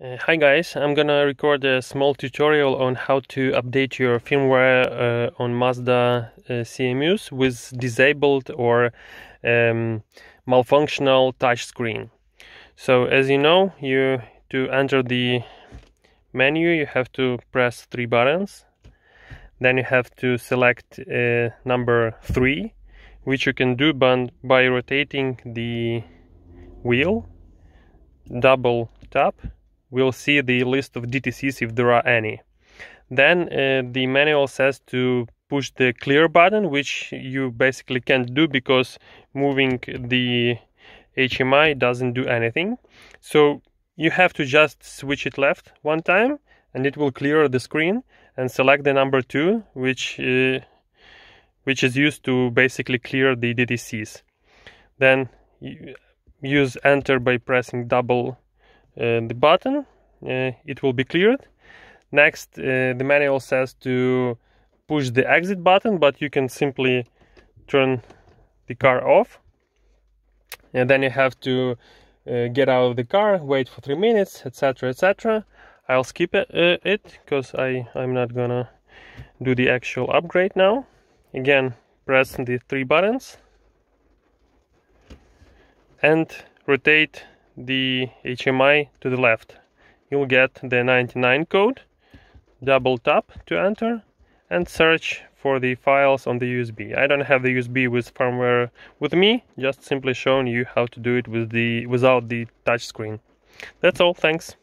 Hi guys, I'm gonna record a small tutorial on how to update your firmware on Mazda CMUs with disabled or malfunctional touchscreen. So as you know, to enter the menu you have to press three buttons. Then you have to select number 3, which you can do by rotating the wheel. Double tap. We'll see the list of DTCs if there are any. Then the manual says to push the clear button, which you basically can't do because moving the HMI doesn't do anything. So you have to just switch it left one time and it will clear the screen, and select the number 2, which is used to basically clear the DTCs. Then use enter by pressing double the button, it will be cleared. Next, the manual says to push the exit button, but you can simply turn the car off, and then you have to get out of the car, wait for 3 minutes, etc, etc. I'll skip it because I'm not gonna do the actual upgrade now. Again, press the three buttons and rotate the HMI to the left. You'll get the 99 code, double tap to enter and search for the files on the USB. I don't have the USB with firmware with me, just simply showing you how to do it without the touchscreen. That's all, thanks.